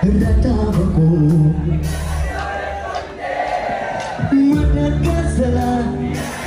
Rataku Merdeka Selat.